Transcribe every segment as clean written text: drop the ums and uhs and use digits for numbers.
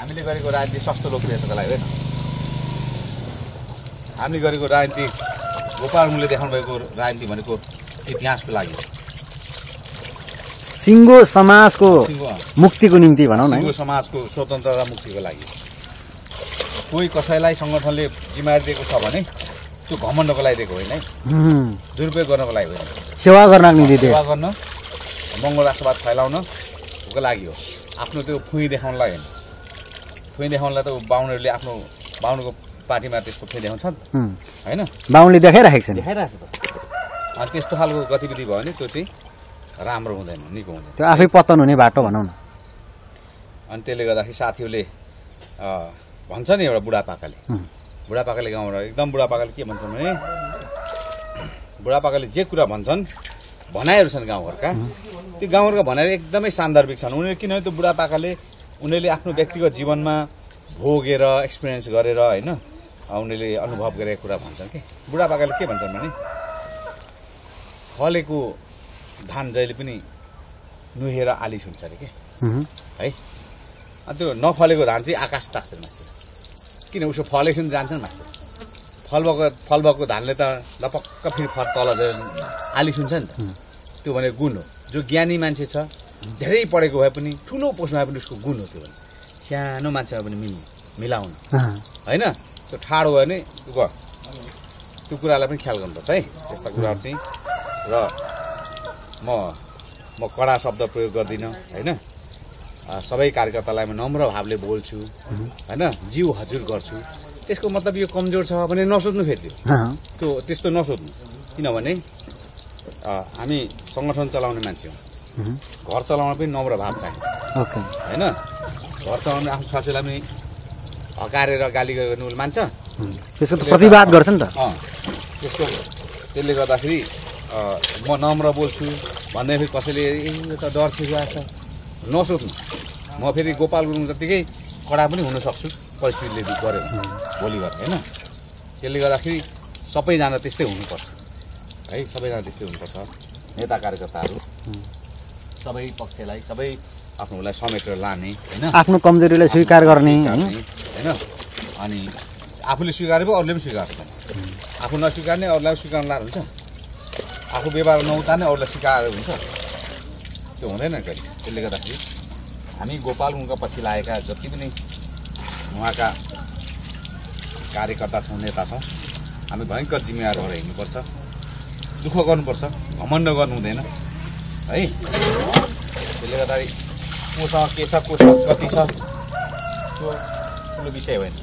हामीले गरेको राजनीति सस्तो लोकप्रियताको लागि होइन, हामीले गरेको राजनीति गोपाल गुरुङले देखाउनु भएको राजनीति भनेको इतिहासको लागि सिङ्गो समाजको मुक्तिको निम्ति भनौँ न, सिङ्गो समाजको स्वतन्त्रता मुक्तिको लागि। कोही कसैलाई संगठनले जिम्मेवारी दिएको छ भने त्यो घमण्डको लागि दिएको होइन है, दुरुपयोग गर्नको लागि होइन, सेवा गर्नको निम्ति, सेवा गर्न मङ्गल राष्ट्रवाद फैलाउनको लागि हो। आफ्नो त्यो फुइ देखाउनलाई होइन, फुइ देखाउनलाई त बाहुनहरूले आफ्नो बाहुनको पार्टीमा त्यसको फुइ देखाउँछन् होइन, बाहुनले देखाइरहेको छ, देखाइरहेको छ। अनि त्यस्तो खालको गतिविधि भयो भने त्यो चाहिँ राम्रो हुँदैन, निको हुँदैन, त्यो आफै पतन हुने बाटो भनौँ न। अनि त्यसले गर्दाखेरि साथीहरूले भन्छ नि, एउटा बुढापाकाले, बुढापाकाले गाउँमा एकदम बुढापाकाले के भन्छन् भने बुढापाकाले जे कुरा भन्छन् भनाइहरू छन् गाउँघरका, त्यो गाउँघरका भनाइहरू एकदमै सान्दर्भिक छन् उनीहरू, किनभने त्यो बुढापाकाले उनीहरूले आफ्नो व्यक्तिगत जीवनमा भोगेर एक्सपिरियन्स गरेर होइन उनीहरूले अनुभव गरेको कुरा भन्छन्। कि बुढापाकाले के भन्छन् भने फलेको धान जहिले पनि नुहेर आलिस हुन्छ अरे के है, अनि त्यो नफलेको धान चाहिँ आकाश तास्दैन, किन उसको फलेसन जान्छन् माथि, फल भएको धानले त लपक्क फेरि फल तल आलिस हुन्छ नि त। त्यो भनेको गुण हो, जो ज्ञानी मान्छे छ धेरै पढेको भए पनि ठुलो पोस्टमा पनि उसको गुण हो, त्यो भने सानो मान्छेमा पनि मिलाउनु होइन, त्यो ठाडो भयो भने त्यो कुरालाई पनि ख्याल गर्नुपर्छ है। त्यस्ता कुराहरू चाहिँ र म कडा शब्द प्रयोग गर्दिनँ होइन, सबै कार्यकर्तालाई म नम्र भावले बोल्छु होइन, जिउ हजुर गर्छु। त्यसको मतलब यो कमजोर छ भने नसोध्नु फेरि त्यो, त्यस्तो नसोध्नु, किनभने हामी सङ्गठन चलाउने मान्छे हौँ, घर चलाउन पनि नम्र भाव चाहिन्छ होइन। घर चलाउनु आफ्नो छोराछोरीलाई पनि हकारेर गाली गर्ने उसले मान्छ, त्यसको त प्रतिवाद गर्छ नि त, त्यसको त्यसले गर्दाखेरि म नम्र बोल्छु भन्दै फेरि कसैले यो त डर सिकाएको छ नसोध्नु। म फेरि गोपाल गुरुङ जत्तिकै कडा पनि हुनसक्छु परिस्थितिले गऱ्यो भोलि गर्छ होइन, त्यसले गर्दाखेरि सबैजना त्यस्तै हुनुपर्छ है, सबैजना त्यस्तै हुनुपर्छ। नेता कार्यकर्ताहरू सबै पक्षलाई सबै आफ्नोलाई समेटेर लाने होइन, आफ्नो कमजोरीलाई स्वीकार गर्ने होइन, अनि आफूले स्वीकारे पो अरूले पनि स्वीकार्छ, आफू नस्वीकार्ने अरूलाई स्वीकार्न लानु हुन्छ, आफू व्यवहार नउतार्ने अरूलाई स्वीकार हुन्छ, त्यो हुँदैन कहिले। त्यसले गर्दाखेरि हामी गोपाल गुरुङका पछि लागेका जति पनि उहाँका कार्यकर्ता छौँ, नेता छौँ, हामी भयङ्कर जिम्मेवार भएर हिँड्नुपर्छ, दुःख गर्नुपर्छ, घमण्ड गर्नु हुँदैन है। त्यसले गर्दाखेरि कोसँग के छ, कोसँग कति छ त्यो ठुलो विषय होइन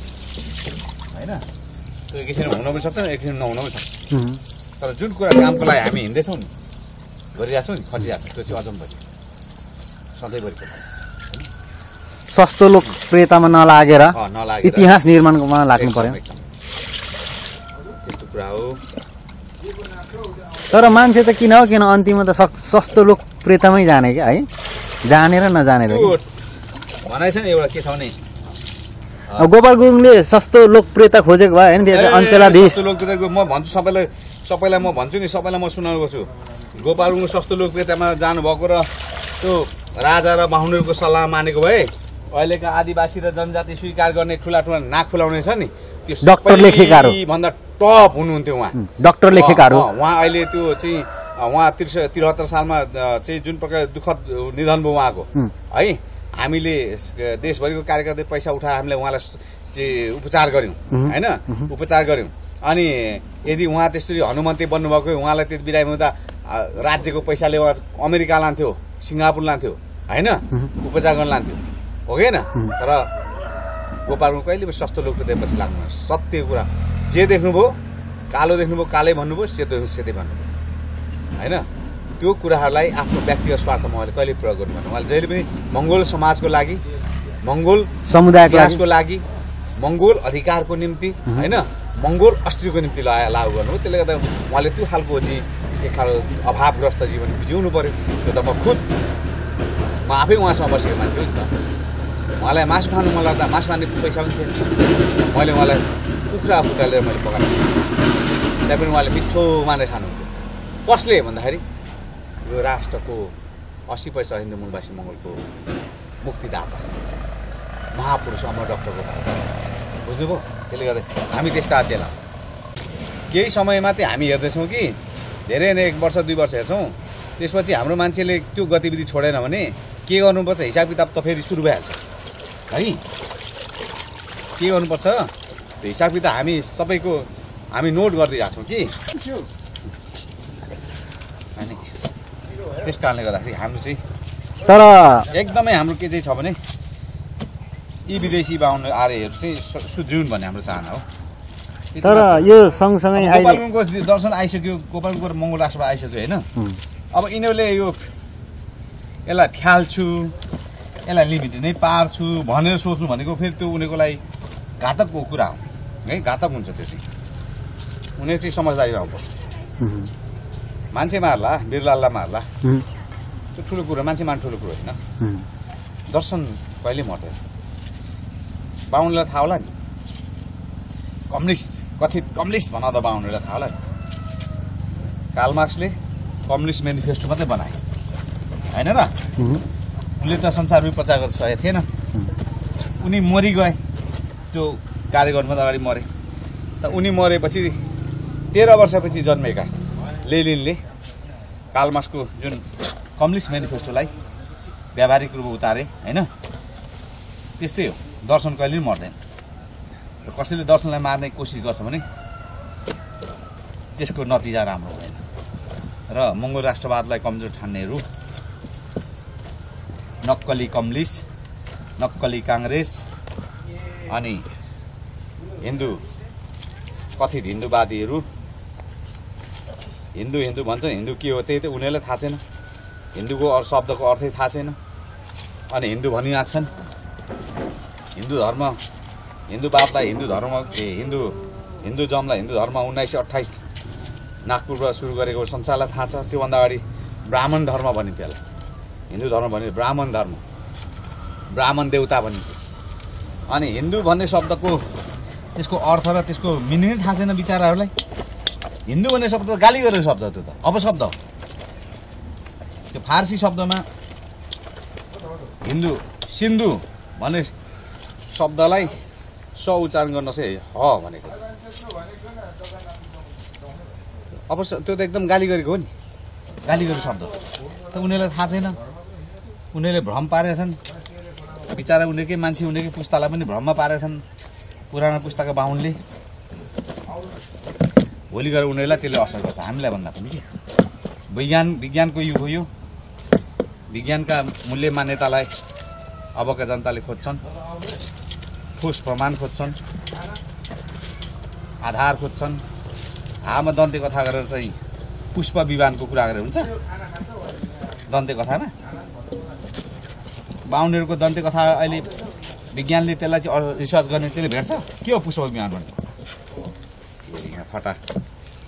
होइन, त्यो एकैछिन हुन पनि सक्छ, एकछिन नहुन पनि सक्छ, तर जुन कुरा कामको लागि हामी हिँड्दैछौँ नि, गरिरहेको छौँ नि, खटिरहेको छौँ, त्यो चाहिँ अझम्बरी सधैँभरिको सस्तो लोकप्रियतामा नलागेर इतिहास निर्माणमा लाग्नु पर्यो, त्यस्तो कुरा हो। तर मान्छे त किन हो किन अन्तिममा त सस्तो लोकप्रियतामै जाने क्या है, जानेर नजानेर भनाइ छ नि। एउटा के छ भने गोपाल गुरुङले सस्तो लोकप्रियता खोजेको भए होइन अञ्चलाधीश, सस्तो लोकप्रियता म भन्छु सबैलाई म भन्छु नि, सबैलाई म सुनाउनु गर्छु। गोपाल गुरुङको सस्तो लोकप्रियतामा जानुभएको र त्यो राजा र बाहुनहरूको सल्लाह मानेको भए अहिलेका आदिवासी र जनजाति स्वीकार गर्ने ठुला ठुला नाक फुलाउने छ नि त्यो डक्टर लेखेकाहरू भन्दा टप हुनुहुन्थ्यो उहाँ, डक्टर लेखेकाहरू। उहाँ अहिले त्यो चाहिँ उहाँ 73 सालमा चाहिँ जुन प्रकार दुःखद निधन भयो उहाँको है, हामीले देशभरिको कार्यकर्ता पैसा उठाएर हामीले उहाँलाई चाहिँ उपचार गऱ्यौँ होइन, उपचार गऱ्यौँ। अनि यदि उहाँ त्यसरी हनुमन्ते बन्नुभएको उहाँलाई त्यति बिरामी हुँदा राज्यको पैसाले उहाँ अमेरिका लान्थ्यो, सिङ्गापुर लान्थ्यो होइन, उपचार गर्न लान्थ्यो हो कि होइन। तर गोपाल गुरुङ कहिले पनि सस्तो लोकप्रियतापछि लाग्नु, सत्य कुरा जे देख्नुभयो, कालो देख्नुभयो कालै भन्नुभयो, सेतो देख्नु सेतै भन्नुभयो होइन। त्यो कुराहरूलाई आफ्नो व्यक्तिगत स्वार्थमा उहाँले कहिले प्रयोग गर्नुभएन। उहाँले जहिले पनि मङ्गोल समाजको लागि, मङ्गोल समुदायको लागि, मङ्गोल अधिकारको निम्ति होइन, मङ्गोल अस्तित्वको निम्ति लागू गर्नुभयो। त्यसले गर्दा उहाँले त्यो खालको चाहिँ एक खालको अभावग्रस्त जीवन जिउनु पऱ्यो। त्यो त म खुद म आफै उहाँसँग बसेको मान्छे हो नि त, उहाँलाई मासु खानु मन लाग्दा मासु खाने पैसा पनि थिएन, मैले उहाँलाई कुखुरा लिएर मैले पकाएको, त्यहाँ पनि उहाँले मिठो मानेर खानुहुन्थ्यो। कसले भन्दाखेरि यो राष्ट्रको 80% हिन्दू मूलवासी मङ्गोलको मुक्तिदाता, महापुरुष अमर डॉक्टर गोपाल बुझ्नुभयो त्यसले गर्दा हामी त्यस्ता चेला केही समयमा चाहिँ हामी हेर्दै छौं कि धेरै नै 1 वर्ष 2 वर्ष हेर्छौं त्यसपछि हाम्रो मान्छेले त्यो गतिविधि छोडेन भने के गर्नुपर्छ हिसाब किताब त फेरि सुरु भइहाल्छ है के गर्नुपर्छ त्यो हिसाब किताब हामी सबैको हामी नोट गर्दै जाछौं कि अनि त्यस कारणले गर्दाखेरि हाम्रो चाहिँ तर एकदमै हाम्रो के चाहिँ छ भने यी विदेशी बाहुन आर्यहरु चाहिँ सुजुन भन्ने हाम्रो चाहना हो तर यो सँगसँगै गोपालगुरुङको दर्शन आइसक्यो गोपालगुरुङ मंगोल राष्ट्रमा आइसक्यो हैन अब इनीहरुले यो यसलाई फ्याल्छु यसलाई लिमिट नै पार्छु भनेर सोच्नु भनेको फेरि त्यो उनीको लागि घातक कुरा हो है घातक हुन्छ त्यो चाहिँ उनी चाहिँ समझदारी हुनुपर्छ मान्छे मार्ला बिरलाललाई मार्ला त्यो ठूलो कुरा मान्छे मार्नु ठूलो कुरा हैन दर्शन कहिले मर्दैन बाहुनलाई थाहा होला नि कम्युनिस्ट कथित कम्युनिस्ट भन्दा बाहुनलाई थाहा होला कार्ल मार्क्सले कम्युनिस्ट म्यानिफेस्टो मात्रै बनाए हैन र उनले त संसारमै प्रचार गर्न सकेको थिएन उनी मरि गए त्यो कार्य गर्नुभन्दा अगाडि मरे त उनी मरेपछि 13 वर्षपछि जन्मेका लेनिनले कार्ल मार्क्सको जुन कम्युनिस्ट म्यानिफेस्टोलाई व्यावहारिक रूपमा उतारे हैन त्यस्तै हो दर्शन कहिले मर्दैन र कसैले दर्शनलाई मार्ने कोसिस गर्छ भने त्यसको नतिजा राम्रो हुँदैन र मंगोल राष्ट्रवादलाई कमजोर ठान्नेहरू नक्कली कम्युनिस्ट नक्कली कांग्रेस अनि हिन्दू कथित हिन्दूवादीहरू हिन्दू हिन्दू भन्छ हिन्दू के हो त्यही त उनीहरुलाई थाहा छैन हिन्दूको शब्दको अर्थै थाहा छैन अनि हिन्दू भनिया छन् हिन्दू धर्म हिन्दूवादलाई हिन्दू धर्म हिन्दू हिन्दूजमलाई हिन्दू धर्म 1928 नागपुरमा सुरु गरेको संसारलाई थाहा छ त्यो भन्दा अगाडि ब्राह्मण धर्म भनिन्थ्यो हिन्दू धर्म भनिन्थ्यो ब्राह्मण देवता भनिन्थ्यो अनि हिन्दू भन्ने शब्दको त्यसको अर्थ र त्यसको मिनिङ थाहा छैन बिचाराहरुलाई हिन्दू भन्ने शब्द त गाली गरेको शब्द त्यो त अपशब्द हो त्यो फारसी शब्दमा हिन्दू सिन्धु भन्ने शब्दलाई स उच्चारण गर्न चाहिँ ह भनेको अब त्यो त एकदम गाली गरेको हो नि गाली गरेको शब्द त उनीहरुलाई थाहा छैन उनीहरुले भ्रम पारेछन् बिचारा उनीकै मान्छे उनीकै पुस्तालाई पनि भ्रममा पारेछन् पुराना पुस्ताका बाहुनले भोलि गएर उनीहरुलाई त्यसले असर गर्छ हामीलाई भन्दा पनि के विज्ञानको युग हो यो विज्ञानका मूल्य मान्यतालाई अबका जनताले खोज्छन् ठोस प्रमाण खोज्छन् आधार खोज्छन् आमा दन्ते कथा गरेर चाहिँ पुष्प विवानको कुरा गरे हुन्छ दन्ते कथामा बाहुनहरुको दन्ते कथा अहिले विज्ञानले त्यसलाई चाहिँ रिसर्च गर्ने त्यसले भेट्छ के हो पुष्प विवान भन्ने फटा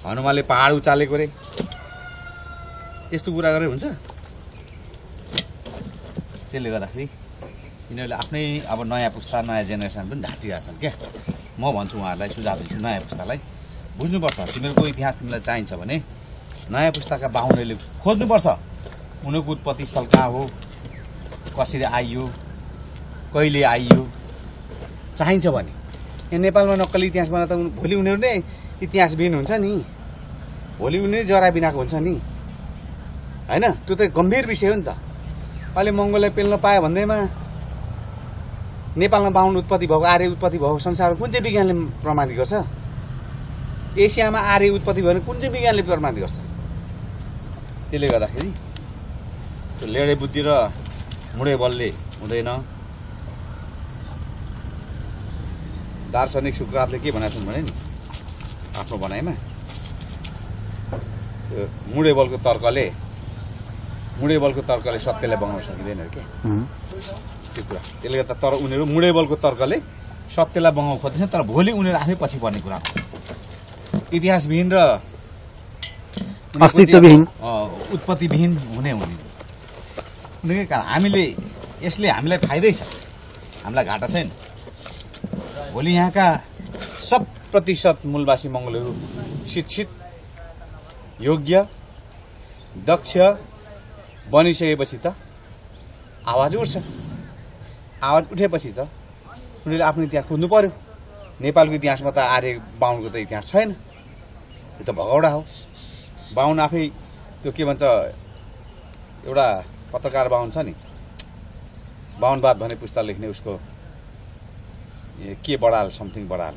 हनुमानले पहाड उचालेको रे त्यस्तो कुरा गरे हुन्छ त्यसले गर्दाखेरि यिनीहरुले आफ्नै अब नयाँ पुस्ता नयाँ जेनेरेसन पनि ढाटिरहेछन् के म भन्छु उहाँहरुलाई सुझाव दिन्छु नयाँ पुस्तालाई बुझ्नुपर्छ तिम्रो इतिहास तिमीलाई चाहिन्छ भने नयाँ पुस्ताका बाहुनले खोज्नुपर्छ उनको उत्पत्ति स्थल कहाँ हो कसरी आइयो कहिले आइयो चाहिन्छ भने यहाँ नेपालमा नक्कली इतिहास बनाउँदा त भोलि उनीहरु नै इतिहासबिन हुन्छ नि भोलि उनीहरु जरा बिनाको हुन्छ नि हैन त्यो त गम्भीर विषय हो नि त अहिले मंगोलले पेल्न पाए भन्दैमा नेपालमा बाहुन उत्पत्ति भएको आर्य उत्पत्ति भएको संसारमा कुन चाहिँ विज्ञानले प्रमाणित गर्छ एसियामा आर्य उत्पत्ति भयो भने कुन चाहिँ विज्ञानले प्रमाणित गर्छ त्यसले गर्दाखेरि त्यो लेडे बुद्धि र मुडे बलले हुँदैन दार्शनिक सुक्रातले के भनेको छन् भने नि आफ्नो भनाइमा त्यो मुडे बलको तर्कले सत्यलाई बगाउन सकिदैन के त्यो कुरा त्यसले गर्दा तर उनीहरु मुडे बलको तर्कले सत्यलाई बगाउन खोज्छन् तर भोलि उनीहरु आफै पछि पर्ने कुरा इतिहासविहीन र अस्तित्वविहीन उत्पत्तिविहीन हुने कारण हामीले यसले हामीलाई फाइदै छ हामीलाई घाटा छैन भोलि यहाँका 100% मूलवासी मंगोलहरु शिक्षित योग्य दक्ष बनिसकेपछि त आवाज उठ्छ आवाज उठेपछि त उनीले आफ्नो इतिहास खोज्नु पर्यो। नेपालको इतिहासमा त आर्य बाहुनको त इतिहास छैन, यो त भगौडा हो। बाहुन आफै त्यो के भन्छ, एउटा पत्रकार बाहुन छ नि, बाहुनवाद भन्ने पुस्तक लेख्ने उसको के बडाल समथिङ बडाल,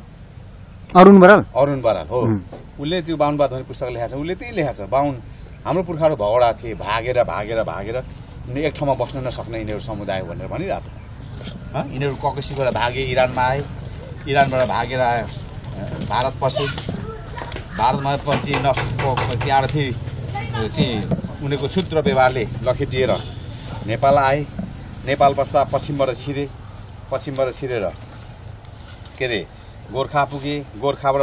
अरुण बराल हो, उसले त्यो बाहुनवाद भन्ने पुस्तक लेखाछ। उसले त्यही लेखाछ, बाहुन हाम्रो पुर्खाहरू भगौडा थिए, भागेर भागेर भागेर एक ठाउँमा बस्न नसक्ने यिनीहरू समुदाय हो भनेर भनिरहेछ। यिनीहरू ककेसीबाट भागे इरानमा आए, इरानबाट भागेर आयो भारत पसे, भारतमा पछि त्यहाँबाट फेरि चाहिँ उनीहरूको क्षुद्र व्यवहारले लखेटिएर नेपाल आए। नेपाल पस्दा पश्चिमबाट छिरेर के अरे गोर्खा पुगे, गोर्खाबाट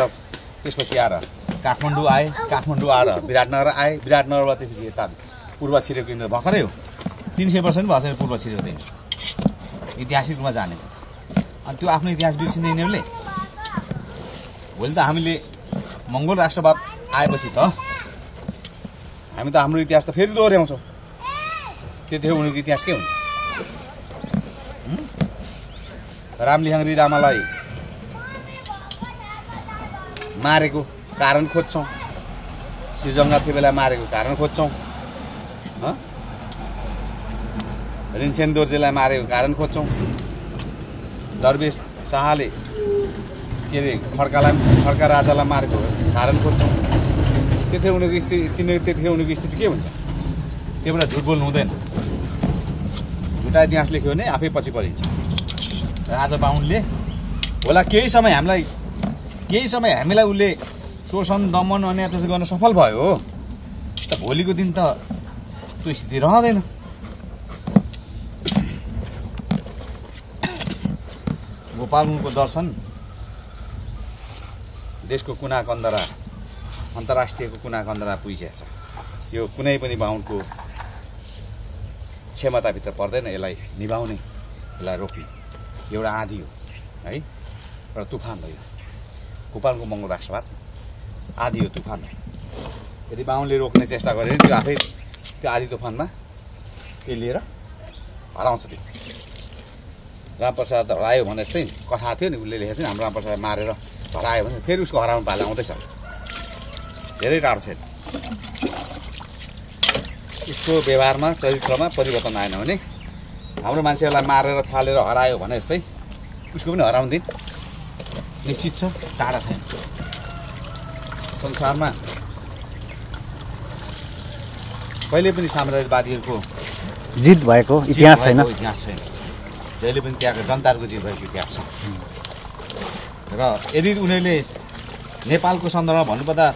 त्यसपछि आएर काठमाडौँ आएर विराटनगर आए, विराटनगरबाट त्यसपछि यता पूर्व छिरेको यिनीहरू भर्खरै हो, 300 वर्ष पनि भएको छैन पूर्व छिरेको। त्यही ऐतिहासिक रूपमा जाने अनि त्यो आफ्नो इतिहास बिर्सिने यिनीहरूले। भोलि त हामीले मङ्गोल राष्ट्रवाद आएपछि त हामी त हाम्रो इतिहास त फेरि दोहोऱ्याउँछौँ, त्यतिखेर उनीहरूको इतिहास के हुन्छ? रामलिहाङ रिदामालाई मारेको कारण खोज्छौँ, श्रीजङ्गा त्यो बेला मारेको कारण खोज्छौँ, रिन्छेन दोर्जेलाई मारेको कारण खोज्छौँ, दरवेश शाहले के अरे खड्का राजालाई मारेको कारण खोज्छौँ। त्यतिखेर उनीहरूको स्थिति, उनीहरूको स्थिति के हुन्छ? त्यो बेला झुट बोल्नु हुँदैन, झुटा इतिहास लेख्यो भने आफै पछि परिन्छ। र आज बाहुनले होला केही समय हामीलाई उसले शोषण दमन अनि अत्याचार गर्न सफल भयो, त भोलिको दिन त त्यो स्थिति रहँदैन। गोपाल गुरुङको दर्शन देशको कुनाकन्दरा, अन्तर्राष्ट्रियको कुनाकन्दरा पुगेको छ। यो कुनै पनि बाहुनको क्षमताभित्र पर्दैन, यसलाई निभाउने, यसलाई रोक्ने एउटा आँधी हो है, एउटा तुफान हो। गोपालको मङ्गोल राष्ट्रवाद आधी यो तुफान हो। यदि बाहुनले रोक्ने चेष्टा गऱ्यो भने त्यो आफै त्यो आधी तुफानमा त्यो लिएर हराउँछ। त्यो रामप्रसाद हरायो भने जस्तै कथा थियो नि, उसले लेखेको थियो हाम्रो रामप्रसाद मारेर हरायो भने फेरि उसको हराउनु पाला आउँदैछ, धेरै टाढो छैन। उसको व्यवहारमा चरित्रमा परिवर्तन आएन भने हाम्रो मान्छेहरूलाई मारेर फालेर हरायो भने जस्तै उसको पनि हराउने दिन निश्चित छ, टाढा छैन। संसारमा कहिले पनि साम्राज्यवादीहरूको जित भएको इतिहास छैन, जहिले पनि त्यहाँको जनताहरूको जित भएको इतिहास छ। र यदि उनीहरूले नेपालको सन्दर्भमा भन्नुपर्दा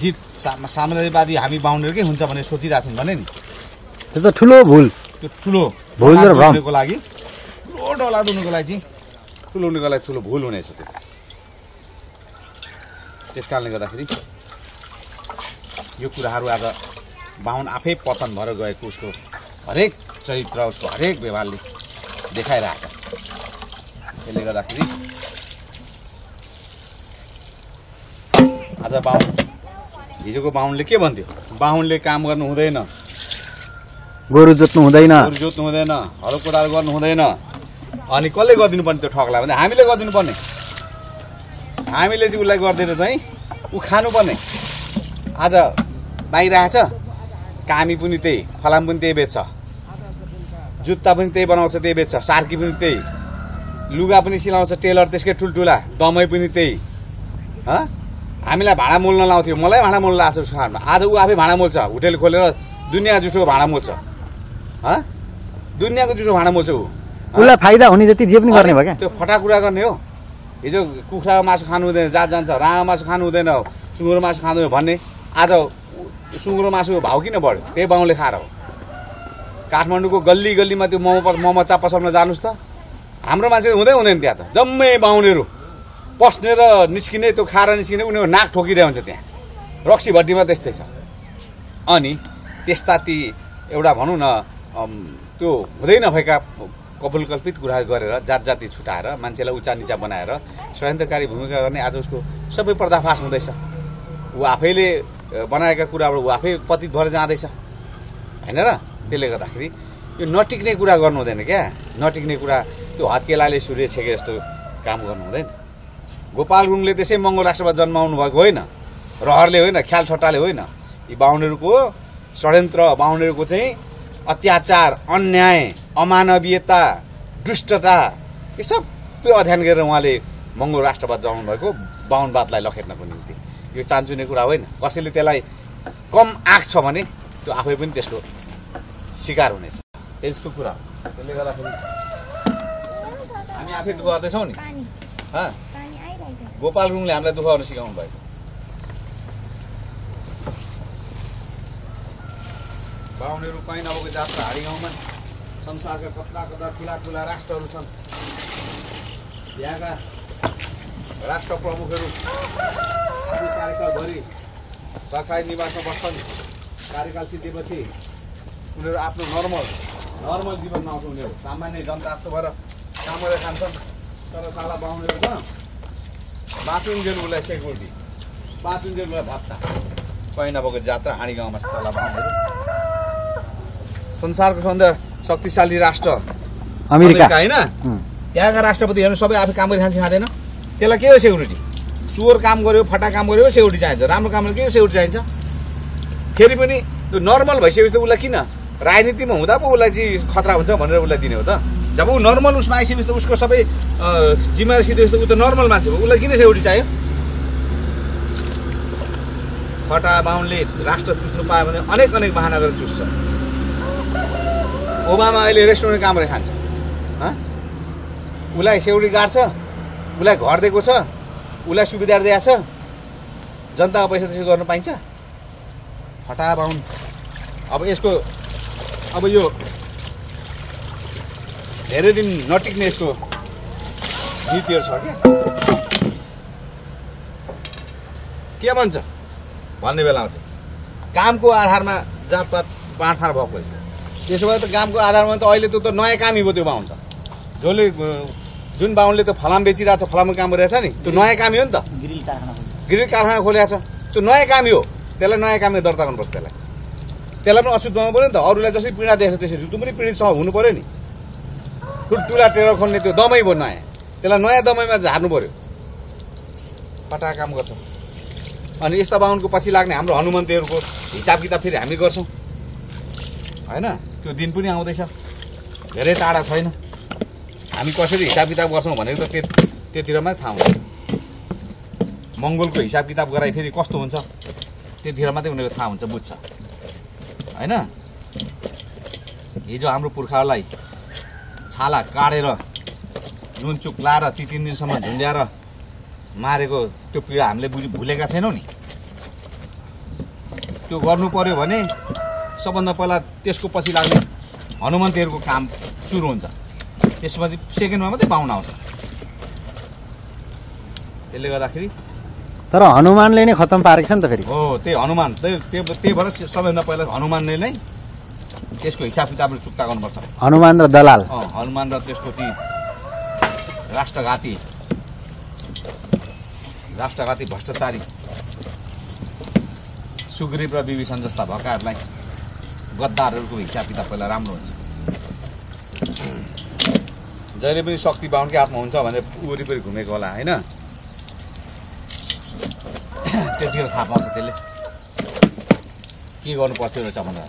जित साम्राज्यवादी हामी बाहुनहरूकै हुन्छ भने सोचिरहेछन् भने नि, त्यो त ठुलो भुल र भ्रमको लागि, ठुलो भुल हुनेछ त्यो। त्यस कारणले गर्दाखेरि यो कुराहरू आज बाहुन आफै पतन भएर गएको, उसको हरेक चरित्र, उसको हरेक व्यवहारले देखाइरहेको छ। त्यसले गर्दाखेरि आज बाहुन, हिजोको बाहुनले के भन्थ्यो? बाहुनले काम गर्नु हुँदैन, गोरु जोत्नु हुँदैन, हलो कोदाल गर्नु हुँदैन, अनि कसले गरिदिनु पर्ने त्यो ठगलाई भन्दा हामीले गरिदिनु पर्ने, हामीले चाहिँ उसलाई गरिदिएर चाहिँ ऊ खानुपर्ने। आज बाहिरहेछ, कामी पनि त्यही, फलाम पनि त्यही बेच्छ, जुत्ता पनि त्यही बनाउँछ त्यही बेच्छ, सार्की पनि त्यही, लुगा पनि सिलाउँछ टेलर त्यसकै ठुल्ठुला, दमाई पनि त्यही। हामीलाई भाँडा मोल्न लाउँथ्यो, मलाई भाँडा मोल्न लाग्छ उसको हातमा, आज ऊ आफै भाँडा मोल्छ, होटेल खोलेर दुनियाँ जुठोको भाँडा मोल्छ, दुनियाँको जुठो भाँडा मोल्छ। उसलाई फाइदा हुने जति जे पनि गर्ने भयो, क्या त्यो फटाकुरा गर्ने हो। हिजो कुखुराको मासु खानु हुँदैन, जात जान्छ, राँगो मासु खानु हुँदैन, सुँगुरको मासु खाँदैन भन्ने, आज सुँगुरको मासुको भाउ किन बढ्यो? त्यही बाहुनले खाएर हो। काठमाडौँको गल्ली गल्लीमा त्यो मोमो चाप्पा सल्न जानुहोस् त, हाम्रो मान्छे हुँदैन त्यहाँ त, जम्मै बाहुनहरू पस्ने र निस्किने, त्यो खाएर निस्किने, उनीहरू नाक ठोकिरहेको हुन्छ त्यहाँ। रक्सी भट्टीमा त्यस्तै छ। अनि त्यस्ता ती एउटा भनौँ न त्यो हुँदै नभएका कपालकल्पित कुरा गरेर जात जाति छुटाएर मान्छेलाई उचा निचा बनाएर षड्यन्त्रकारी भूमिका गर्ने आज उसको सबै पर्दाफास हुँदैछ। ऊ आफैले बनाएका कुराबाट ऊ आफै पतित भएर जाँदैछ, होइन र? त्यसले गर्दाखेरि यो नटिक्ने कुरा गर्नु हुँदैन क्या, नटिक्ने कुरा। त्यो हत्केलाले सूर्य छेके जस्तो काम गर्नु हुँदैन। गोपाल गुरुङले त्यसै मंगो राष्ट्रमा जन्माउनु भएको होइन, रहरले होइन, ख्याल ठट्टाले होइन। यी बाहुनहरुको षड्यन्त्र, बाहुनहरुको चाहिँ अत्याचार, अन्याय, अमानवीयता, दुष्टता यो सबै अध्ययन गरेर उहाँले मंगो राष्ट्रमा जन्माउनु भएको बाहुनवादलाई लखेट्नको निम्ति। यो चान्चुने कुरा होइन। कसैले त्यसलाई कम आँक्छ भने त्यो आफै पनि त्यसको शिकार हुनेछ। त्यसको कुरा हो। त्यसले गर्दाखेरि हामी आफै दुख गर्दैछौं नि। गोपाल गुरुङले हामीलाई दुख गर्न सिकाउनु भएको। बाहुनहरु कहीँ नभएको जातका हाडी गाउँमा संसारका कत्रा कत्रा ठुला ठुला राष्ट्रहरू छन्। यहाँका राष्ट्र प्रमुखहरू आफ्नो कार्यकालभरि सरकारी निवासमा बस्छन्। कार्यकाल सिद्धेपछि उनीहरू आफ्नो नर्मल जीवनमा आउँछन्। उनीहरू सामान्य जनता जस्तो भएर काम गरेर खान्छन्। तर साला बाहुनहरु त बाथरुम जेलहरूलाई सेक्युरिटी, बाथरुम जेलहरूलाई भत्ता, कहीँ नभएको जात्रा हाडी गाउँमा साला बाहुनहरु। संसारको सबैभन्दा शक्तिशाली राष्ट्र अमेरिका हैन, त्यहाँका राष्ट्रपति हेर्नु सबै आफै काम गरिरहेको छाड्दैन। त्यसलाई के हो सेक्युरिटी? चोर काम गर्यो, फटा काम गर्यो, सेक्युरिटी चाहिन्छ। राम्रो कामले के सेक्युरिटी चाहिन्छ? फेरि पनि त्यो नर्मल भइसकेपछि त उसलाई किन राजनीतिमा हुँदा पो उसलाई चाहिँ खतरा हुन्छ भनेर उसलाई दिने हो त? जब ऊ नर्मल उसमा आइसकेपछि त उसको सबै जिम्मेवारी सिधेपछि ऊ त नर्मल मान्छे हो, उसलाई किन सेक्युरिटी चाहियो? फटा बाहुनले राष्ट्र चुस्नु पायो भने अनेक बहाना गरेर चुस्छ। ओबामा अहिले रेस्टुरेन्ट काम गरेर खान्छ। उसलाई सेक्युरिटी गार्ड छ, उसलाई घर दिएको छ, उसलाई सुविधा दिएको छ। जनताको पैसा त्यसो गर्न पाइन्छ? फटा बाहुन। अब यो धेरै दिन नटिक्ने यसको नीतिहरु छ के भन्छ भन्ने बेलामा चाहिँ कामको आधारमा जातपात बाँडफाँड भएको होइन। त्यसो भए त कामको आधारमा त अहिले त्यो त नयाँ काम हो। त्यो बाहुन त जुन बाहुनले त फलाम बेचिरहेछ, फलामको काम गरिरहेछ नि, त्यो नयाँ काम हो नि त। ग्रिल कारखाना खोलिरहेछ, त्यो नयाँ काम हो। त्यसलाई नयाँ कामले दर्ता गर्नुपर्छ। त्यसलाई पनि अछुत बनाउनु पऱ्यो नि त। अरूलाई जसरी पीडा दिएको छ त्यसरी त्यो पनि पीडित हुनु पऱ्यो नि। ठुल्ठुला टेलर खोल्ने त्यो दमाई भयो नयाँ, त्यसलाई नयाँ दमाईमा झार्नु पऱ्यो। फटा काम गर्छ। अनि यस्ता बाहुनको पछि लाग्ने हाम्रो हनुमन्तीहरूको हिसाब किताब फेरि हामी गर्छौँ होइन? त्यो दिन पनि आउँदैछ, धेरै टाढा छैन। हामी कसरी हिसाब किताब गर्छौँ भनेको त त्यतिरमा थाहा हुन्छ। मंगोलको हिसाब किताब गराइ फेरि कस्तो हुन्छ त्यतिखेर मात्रै उनीहरूको थाहा हुन्छ, बुझ्छ होइन? हिजो हाम्रो पुर्खाहरूलाई छाला काटेर नुनचुक लाएर 3 दिनसम्म झुन्ड्याएर मारेको त्यो पीडा हामीले भुलेका छैनौँ नि। त्यो गर्नु पर्यो भने सबभन्दा पहिला त्यसको पछि लाग्ने हनुमन्तीहरूको काम सुरु हुन्छ। त्यसमा चाहिँ सेकेन्डमा मात्रै बाहुन आउँछ। त्यसले गर्दाखेरि तर हनुमानले नै खत्तम पारेको छ नि त फेरि। हो, त्यही हनुमान। त्यही भएर सबैभन्दा पहिला हनुमानले नै त्यसको हिसाब किताबले चुक्ता गर्नुपर्छ। हनुमान र दलाल, हनुमान र त्यसको ती राष्ट्रघाती भ्रष्टाचारी सुग्रीव र विभीषण जस्ता भएकाहरूलाई गद्दारहरूको हिसाब किताब पहिला राम्रो हुन्छ। जहिले पनि शक्ति बाहुनकै हातमा हुन्छ भनेर वरिपरि घुमेको होला होइन? त्यतिखेर थाहा पाउँछ त्यसले के गर्नु पर्थ्यो रहेछ भनेर।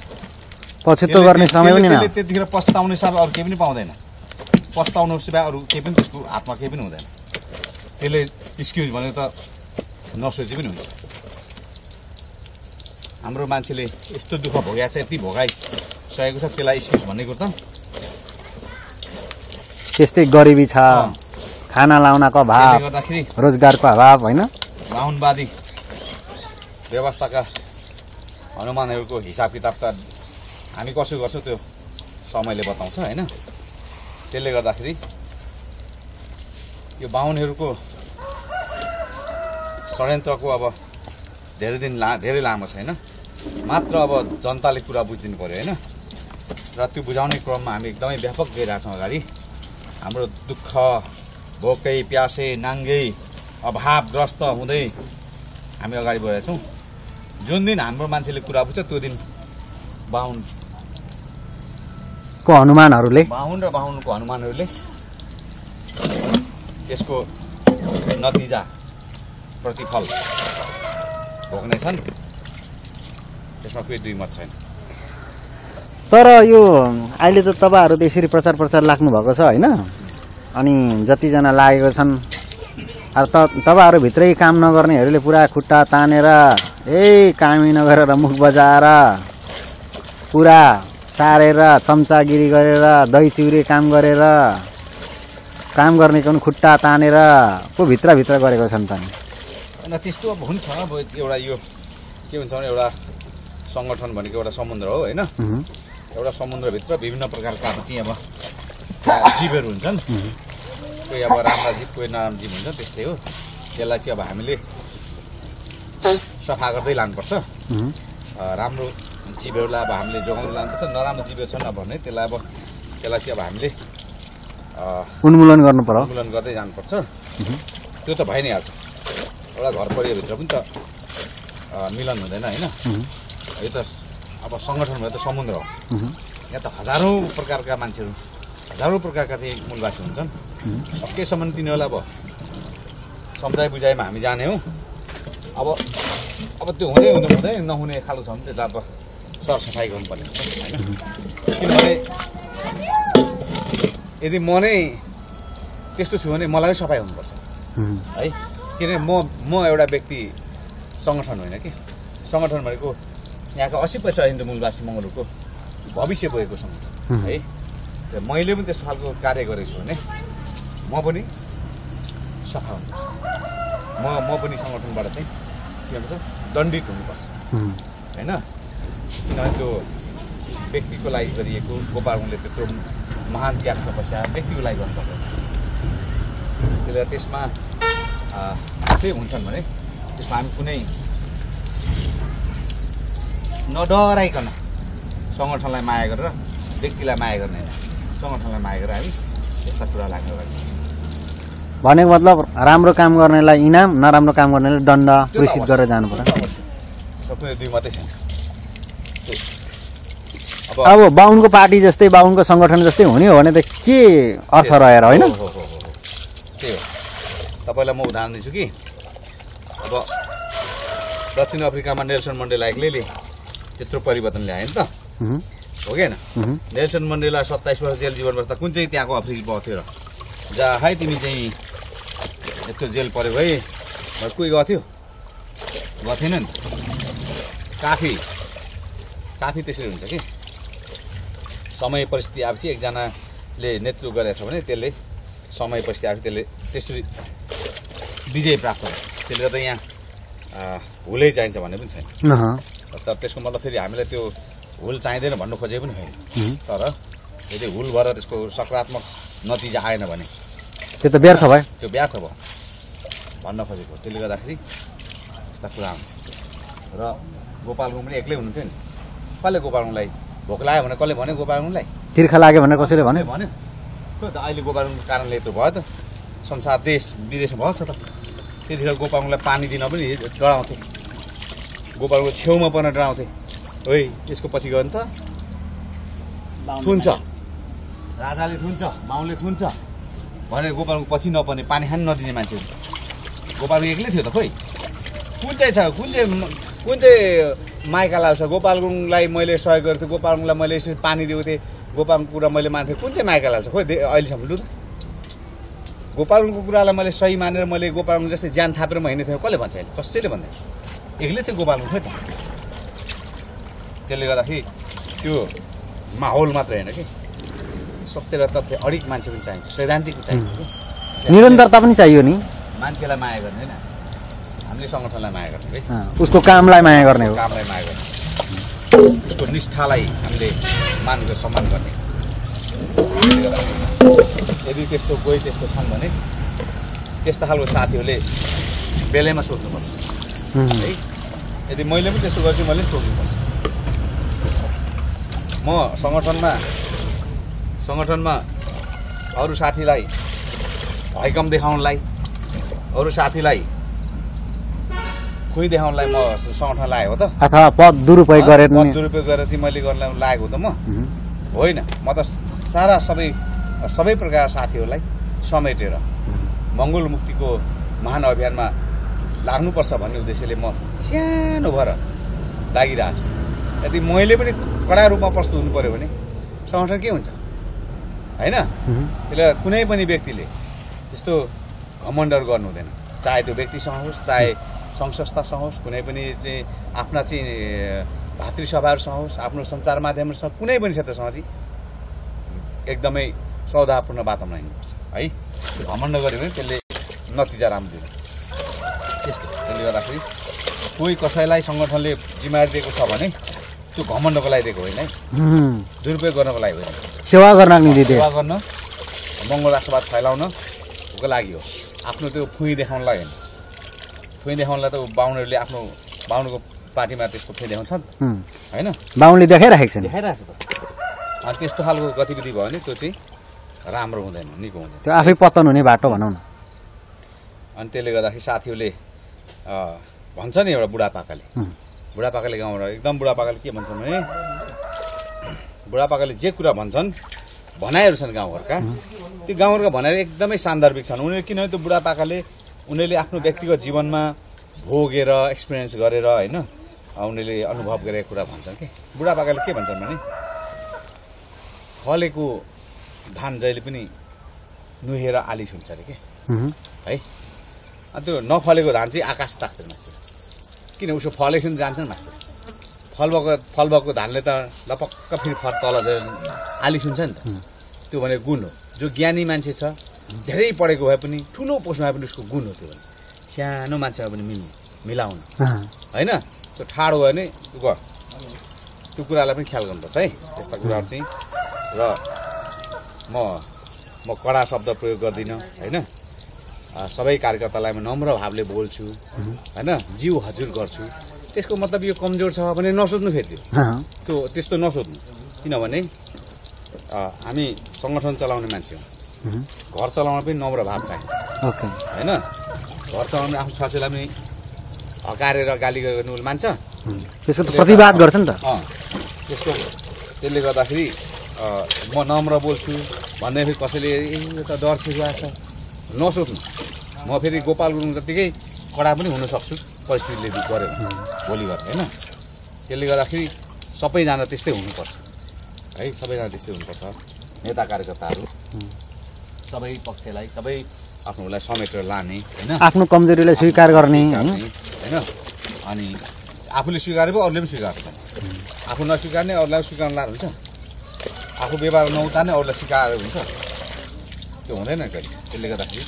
पछुतो गर्ने समय पनि न, त्यतिखेर पछताउने साथ अरू केही पनि पाउँदैन। पछताउनु सिवाय अरू केही पनि त्यसको हातमा केही पनि हुँदैन। त्यसले एक्सक्युज भनेर त नसोचे पनि हुन्छ। हाम्रो मान्छेले यस्तो दुःख भोगाएको छ, यति भोगाइ सकेको छ, त्यसलाई एक्सक्युज भन्ने कुरो त। त्यस्तै गरिबी छ, खाना लाउनको अभाव, रोजगारको अभाव होइन? बाहुनवादी व्यवस्थाका हनुमानहरूको हिसाब किताब त हामी कसो गर्छौँ त्यो समयले बताउँछ होइन? त्यसले गर्दाखेरि यो बाहुनहरूको षड्यन्त्रको अब धेरै लामो छैन। मात्र अब जनताले कुरा बुझिदिनु पऱ्यो होइन? र त्यो बुझाउने क्रममा हामी एकदमै व्यापक गइरहेछौँ अगाडि। हाम्रो दुःख, भोकै, प्यासे, नाङ्गै, अभावग्रस्त हुँदै हामी अगाडि बढेका छौँ। जुन दिन हाम्रो मान्छेले कुरा बुझ्छ त्यो दिन बाहुन र बाहुनको हनुमानहरूले यसको नतिजा प्रतिफल भोग्नेछन्, त्यसमा कुनै दुई मत छैन। तर यो अहिले त तपाईहरु त यसरी प्रचार प्रचार लाग्नु भएको छ हैन, अनि जति जना लागेको छन् अब तपाईहरु भित्रै काम नगर्नेहरुले पुरा खुट्टा तानेर ए कामै नगरेर मुख बजाएर पुरा सारेर चम्चागिरी गरेर दही चिउरे काम गरेर काम गर्नेको खुट्टा तानेर को भित्र गरेको छन् त हैन। त्यस्तो हुन्छ अब एउटा यो के हुन्छ भने एउटा संगठन भनेको एउटा समुद्र हो हैन, एउटा समुद्र भित्र विभिन्न प्रकारका चाहिँ अब जीवहरू हुन्छन्, कोही अब राम्रो जीव कोही नराम्रो जीव हुन्छ, त्यस्तै हो। त्यसलाई चाहिँ अब हामीले सफा गर्दै लानुपर्छ, राम्रो जीवहरूलाई अब हामीले जोगाउन लानुपर्छ, नराम्रो जीवहरू छन् भने त्यसलाई अब त्यसलाई चाहिँ अब हामीले उन्मूलन गर्नुपर्छ, उन्मूलन गर्दै जानुपर्छ। त्यो त भइ नै हाल्छ, एउटा घर परिवारभित्र पनि त मिलन हुँदैन हैन। यो त अब संगठन भयो त समुद्र हो, यहाँ त हजारौं प्रकारका मान्छेहरू हजारौं प्रकारका चाहिँ मूलवासी हुन्छन्। सकेसम्म तिनीहरूलाई अब सम्झाइ बुझाइमा हामी जाने हौ। अब त्यो हुँदै हुँदै नहुने खालको छ भने त्यसलाई अब सरसफाइ गर्नुपर्ने हुन्छ हैन। किनभने यदि म नै त्यस्तो छु भने मलाई सफाइ हुनुपर्छ है, किनभने म एउटा व्यक्ति संगठन होइन कि। संगठन भनेको यहाँको 80% मूलवासी मगरहरूको भविष्य बोकेको संगठन है। मैले पनि त्यस्तो खालको कार्य गरेको छु भने म पनि सफा हुनुपर्छ, म पनि संगठनबाट चाहिँ के भन्छ दण्डित हुनुपर्छ हैन। किनभने त्यो व्यक्तिको लागि गरिएको गोपालले त्यत्रो महान त्याग तपस्या व्यक्तिको लागि गर्नुपर्छ। त्यसले त्यसमा आफै हुन्छन् भने त्यसमा हामी कुनै नडराइकन संगठनलाई माया गरेर व्यक्तिलाई माया गर्ने होइन, संगठनलाई माया गरेर हामी यस्ता कुरा लाग्नु पर्छ। भनेको मतलब राम्रो काम गर्नेलाई इनाम, नराम्रो काम गर्नेलाई दण्ड प्रेषित गरेर जानुपर्छ, सबै दुई मात्रै छैन। अब बाहुनको पार्टी जस्तै बाहुनको संगठन जस्तै हुने हो भने त के अर्थ रहेर होइन। त्यही हो, तपाईलाई म उदाहरण दिन्छु कि अब दक्षिण अफ्रिकामा नेल्सन मण्डेला एक्लैले त्यत्रो परिवर्तन ल्याए नि त हो कि हैन। नेल्सन मण्डेला 27 वर्ष जेल जीवन बस्दा कुन चाहिँ त्यहाँको अफ्रिकी पाउ थियो र जा है तिमी चाहिँ यत्रो जेल पऱ्यो है भनेर कोही गएको थियो? गएको थिएन नि। काफी त्यसरी हुन्छ कि समय परिस्थिति आएपछि एकजनाले नेतृत्व गरेछ भने त्यसले समय परिस्थिति आएपछि त्यसले त्यसरी विजय प्राप्त गर्छ। त्यसले गर्दा यहाँ हुलै चाहिन्छ भन्ने पनि छैन। तर त्यसको मतलब फेरि हामीलाई त्यो हुल चाहिँदैन भन्नु खोजे पनि होइन। तर यदि हुल भएर त्यसको सकारात्मक नतिजा आएन भने त्यो त व्यर्थ भयो, त्यो व्यर्थ भयो भन्न खोजेको। त्यसले गर्दाखेरि यस्ता कुरा हुन्छ। र गोपाल गुरुङ पनि एक्लै हुनुहुन्थ्यो नि, कसले गोपाल गुरुङलाई भोक लाग्यो भने कसले भन्यो? गोपाल गुरुङलाई तिर्खा लाग्यो भनेर कसैले भन्यो? त अहिले गोपाल गुरुङको कारणले यत्रो भयो त, संसार देश विदेशमा भएको छ त। त्यतिखेर गोपाल गुरुङलाई पानी दिन पनि डराउँथे, गोपाल गुरुङको छेउमा पर्न डराउँथे, ओइ यसको पछि गयो नि त थुन्छ, राजाले थुन्छ, माउले थुन्छ भनेर गोपालको पछि नपर्ने, पानी खान नदिने मान्छे। गोपाल एक्लै थियो त, खोइ कुन चाहिँ छ, कुन चाहिँ माइकालाल छ? गोपाल गुरुङलाई मैले सहयोग गरेको थिएँ, गोपाल गुरुङलाई मैले यसरी पानी दिएको थिएँ, गोपालको कुरा मैले मान्थेँ, कुन चाहिँ माइकालाल छ? खोइ अहिलेसम्म लु त गोपाल गुरुङको कुरालाई मैले सही मानेर मैले गोपाल गुरुङ जस्तै ज्यान थापेर म हिँड्ने थिएँ, कसले भन्छ? अहिले कसैले भन्दैन, एक्लै थियो गोपाल गुरुङ, खोइ त। त्यसले गर्दाखेरि त्यो माहौल मात्र होइन कि सत्य र तथ्य अडिक मान्छे पनि चाहिन्छ, सैद्धान्तिक चाहिन्छ, निरन्तरता पनि चाहियो नि। मान्छेलाई माया गर्ने होइन, हामीले संगठनलाई माया गर्ने, उसको कामलाई माया गर्ने हो, कामलाई माया गर्ने, उसको निष्ठालाई हामीले मानेर सम्मान गर्ने। यदि त्यस्तो कोही त्यस्तो छन् भने त्यस्ता खालको साथीहरूले बेलैमा सोच्नुपर्छ है। यदि मैले पनि त्यस्तो गर्छु मैले सोच्नुपर्छ। म संगठनमा अरू साथीलाई हैकम देखाउनलाई, अरू साथीलाई खुइ देखाउनलाई म संगठन लागेको त, अथवा पद दुरुपयोग गरेर चाहिँ मैले गर्नलाई लागेको त म होइन। म त सारा सबै प्रकार साथीहरूलाई समेटेर म मंगोल मुक्ति को महान अभियान में लाग्नु पर्छ भन्ने उद्देश्यले म सानो भएर लागिरहेछु। यदि मैले पनि कडा रूपमा प्रस्तुत हुनु पर्यो भने संगठन के हुन्छ हैन? त्यसले कुनै पनि व्यक्तिले त्यस्तो घमण्डर गर्नु हुँदैन, चाहे त्यो व्यक्तिसँग होस्, चाहे संघ संस्थासँग होस्, कुनै पनि चाहिँ आफ्ना चाहिँ भातृ सभाहरुसँग होस्, आफ्नो सञ्चार माध्यमहरुसँग, कुनै पनि क्षेत्रसँग चाहिँ एकदमै सौदापूर्ण वातावरण हुनुपर्छ है। घमण्ड गर्यो भने त्यसले नतिजा राम्रो दिन्छ। त्यसले गर्दाखेरि कोही कसैलाई संगठनले जिम्मेवारी दिएको छ भने त्यो घमण्डको लागि दिएको होइन है, दुरुपयोग गर्नको लागि होइन, सेवा गर्न मङ्गोल राष्ट्रवाद फैलाउनको लागि हो। आफ्नो त्यो फुई देखाउनलाई होइन, फुई देखाउनलाई त बाहुनहरूले आफ्नो बाहुनको पार्टीमा त्यसको फुई देखाउँछ होइन, बाहुनले देखाइराखेको छ अनि त्यस्तो खालको गतिविधि भयो भने त्यो चाहिँ राम्रो हुँदैन, निको हुँदैन, त्यो आफै पतन हुने बाटो भनौँ न। अनि त्यसले गर्दाखेरि साथीहरूले भन्छ नि एउटा बुढापाकाले गाउँमा एकदम बुढापाकाले के भन्छन् भने बुढापाकाले जे कुरा भन्छन् भनाइहरू छन् गाउँघरका, त्यो गाउँघरका भनाइहरू एकदमै सान्दर्भिक छन् उनीहरू, किनभने त्यो बुढापाकाले उनीहरूले आफ्नो व्यक्तिगत जीवनमा भोगेर एक्सपिरियन्स गरेर होइन उनीहरूले अनुभव गरेको कुरा भन्छन्। के बुढापाकाले के भन्छन् भने फलेको धान जहिले पनि नुहेर आलिस हुन्छ अरे के है, त्यो नफलेको धान चाहिँ आकाश ताक्दैन, किन उसको फलेसन जान्छन् माथि, फल भएको धानले त लपक्क फेरि फल तल आलिस हुन्छ नि त। त्यो भनेको गुण हो, जो ज्ञानी मान्छे छ धेरै पढेको भए पनि ठुलो पोस्टमा पनि उसको गुण हो, त्यो भने सानो मान्छेमा पनि मिलाउनु होइन, त्यो ठाडो भयो भने त्यो कुरालाई पनि ख्याल गर्नुपर्छ है। त्यस्ता कुराहरू चाहिँ र म कडा शब्द प्रयोग गर्दिनँ होइन, सबै कार्यकर्तालाई म नम्र भावले बोल्छु हैन, जिउ हजुर गर्छु। त्यसको मतलब यो कमजोर छ भने नसोच्नु फेरि त्यो त्यस्तो नसोच्नु, किनभने हामी संगठन चलाउने मान्छे हौ, घर चलाउन पनि नम्र भाव चाहिन्छ हैन। घर चलाउन आफ्नो छोराछोरीलाई पनि हकारेर गाली गर्ने उले मान्छ, त्यसको त प्रतिवाद गर्छ नि त, त्यसको त्यसले गर्दाखेरि म नम्र बोल्छु भन्ने फेरि कसैले यो त डर सिर्जना छ नसोच्नु। म फेरि गोपाल गुरुङ जतिकै कडा पनि हुन सक्छु परिस्थितिले गऱ्यो भोलि गर्छ होइन। त्यसले गर्दाखेरि सबैजना त्यस्तै हुनुपर्छ है, सबैजना त्यस्तै हुनुपर्छ, नेता कार्यकर्ताहरू सबै पक्षलाई सबै आफ्नोलाई समेटेर लाने होइन, आफ्नो कमजोरीलाई स्वीकार गर्ने होइन, अनि आफूले स्वीकारे पो अरूले पनि स्वीकार गर्छ, आफू नस्वीकार्ने अरूलाई स्वीकार लाएर हुन्छ, आफू व्यवहार नउतार्ने अरूलाई स्वीकार हुन्छ, त्यो हुँदैन कहिले। त्यसले गर्दाखेरि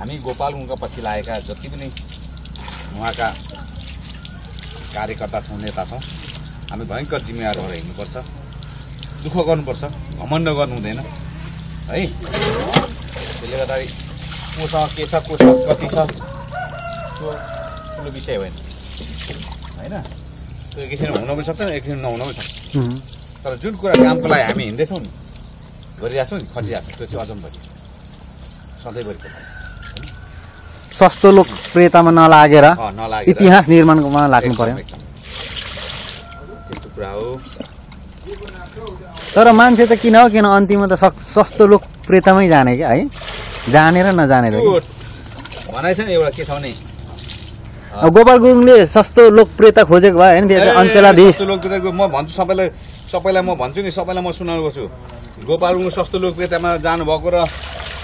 हामी गोपाल गुरुङका पछि लागेका जति पनि उहाँका कार्यकर्ता छौँ, नेता छौँ, हामी भयङ्कर जिम्मेवार भएर हिँड्नुपर्छ, दुःख गर्नुपर्छ, घमण्ड गर्नु हुँदैन है। त्यसले गर्दाखेरि कोसँग के छ, कोसँग कति छ त्यो ठुलो विषय होइन होइन, त्यो एकैछिन हुन पनि सक्छ, एकछिन नहुन पनि सक्छ, तर जुन कुरा कामको लागि हामी हिँड्दैछौँ नि, गरिरहेछौँ नि, खटिरहेछौँ, त्यो चाहिँ अझै सस्तो लोकप्रियतामा नलागेर इतिहास निर्माणमा लाग्नु पर्यो, त्यस्तो कुरा हो। तर मान्छे त किन हो किन अन्तिममा त सस्तो लोकप्रियतामै जाने क्या है, जानेर नजानेर भनाइ छ नि एउटा के छ भने गोपाल गुरुङले सस्तो लोकप्रियता खोजेको भए होइन अञ्चलाधीश। म भन्छु सबैलाई म भन्छु नि, सबैलाई म सुनाउनु पर्छु, गोपाल गुरुङ सस्तो लोकप्रियतामा जानुभएको र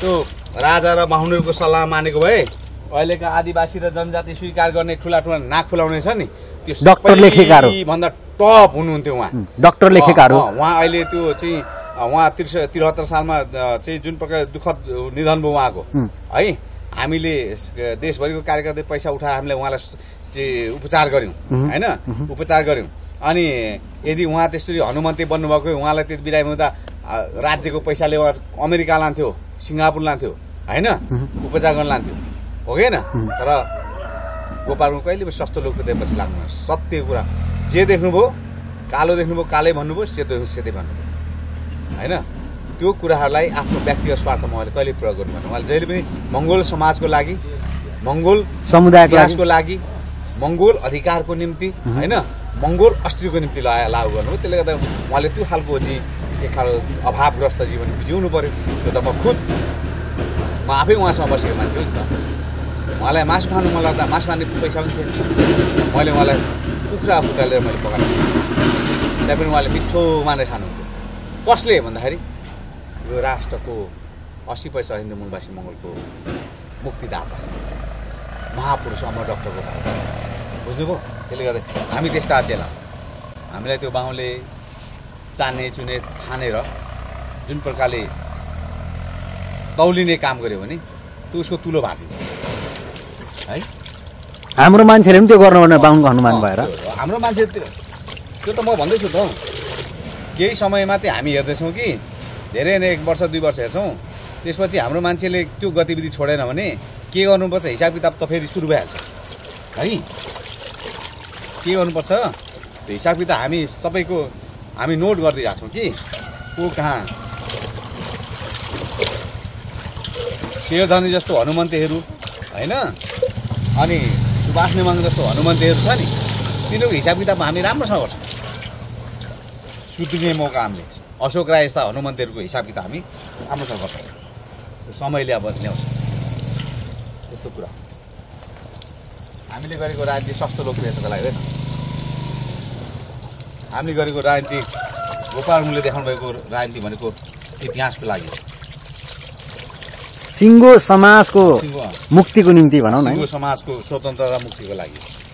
त्यो राजा र बाहुनहरूको सल्लाह मानेको भए अहिलेका आदिवासी र जनजाति स्वीकार गर्ने ठुला ठुला नाक फुलाउने छ नि त्यो डाक्टर लेखेकाहरू भन्दा टप हुनुहुन्थ्यो उहाँ, डाक्टर लेखेकाहरू। उहाँ अहिले त्यो चाहिँ उहाँ 73 सालमा चाहिँ जुन प्रकार दुःखद निधन भयो उहाँको है, हामीले देशभरिको कार्यकर्ता पैसा उठाएर हामीले उहाँलाई चाहिँ उपचार गऱ्यौँ होइन, उपचार गऱ्यौँ। अनि यदि उहाँ त्यसरी हनुमन्ते बन्नुभएको उहाँलाई त्यति बिरामी हुँदा राज्यको पैसाले उहाँ अमेरिका लान्थ्यो, सिङ्गापुर लान्थ्यो होइन, उपचार गर्न लान्थ्यो हो कि होइन। तर गोपाल गुरुङ कहिले पनि सस्तो लोकप्रियतापछि लाग्नु, सत्य कुरा जे देख्नुभयो, कालो देख्नुभयो कालै भन्नुभयो, सेतो सेतै भन्नुभयो होइन। त्यो कुराहरूलाई आफ्नो व्यक्तिगत स्वार्थमा उहाँले कहिले प्रयोग गर्नुभएन। उहाँले जहिले पनि मङ्गोल समाजको लागि, मङ्गोल समुदायको लागि, मङ्गोल अधिकारको निम्ति होइन, मङ्गोल अस्तित्वको निम्ति लागू गर्नुभयो। त्यसले गर्दा उहाँले त्यो खालको चाहिँ एक खालको अभावग्रस्त जीवन जिउनु पर्यो। त्यो त म खुद म आफै उहाँसँग बसेको मान्छे हो नि त। उहाँलाई मासु खानु मन लाग्दा मासु खाने पैसा पनि थिएन। मैले उहाँलाई कुखुरा लिएर मैले पकाएको थिएँ, त्यहाँ पनि उहाँले मिठो मानेर खानुहुन्थ्यो। कसले भन्दाखेरि यो राष्ट्रको 80% हिन्दू मूलवासी मङ्गोलको मुक्तिदाता महापुरुष अमर डक्टर गोपाल गरुङ, बुझ्नुभयो? त्यसले गर्दा हामी त्यस्ता चेला, हामीलाई त्यो बाहुले चाने चुने थानेर जुन प्रकारले तौलिने काम गर्यो भने त्यो उसको तुलो भाँचिन्छ है। हाम्रो मान्छेले पनि त्यो गर्नु भने बाहुनको हनुमान भएर हाम्रो मान्छे त्यो त म भन्दैछु त। केही समयमा चाहिँ हामी हेर्दैछौँ कि धेरै नै 1 वर्ष 2 वर्ष हेर्छौँ, त्यसपछि हाम्रो मान्छेले त्यो गतिविधि छोडेन भने के गर्नुपर्छ हिसाब किताब त फेरि सुरु भइहाल्छ है। के गर्नुपर्छ त्यो हिसाब किताब हामी सबैको हामी नोट गरिरहेको छौँ कि को कहाँ शेरधनी जस्तो हनुमन्तेहरू हैन, अनि सुभाष नेमाङ जस्तो हनुमन्तेहरू छ नि, तिनीहरूको हिसाब किताब हामी राम्रोसँग गर्छौँ। सुत्ने मौका हामीले अशोक राय यस्ता हनुमन्तेहरूको हिसाब किताब हामी राम्रोसँग गर्छौँ। समयले अब ल्याउँछ त्यस्तो कुरा। हामीले गरेको राजनीति सस्तो लोकप्रियताको लागि होइन, हामीले गरेको राजनीति गोपाल गुरुङले देखाउनु भएको राजनीति भनेको इतिहासको लागि सिङ्गो समाजको मुक्तिको निम्ति भनौँ न, सिङ्गो समाजको स्वतन्त्रता मुक्तिको लागि।